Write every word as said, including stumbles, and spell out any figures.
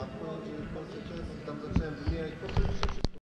a po, po, po, po, tam zacząłem wymieniać, po, po, po,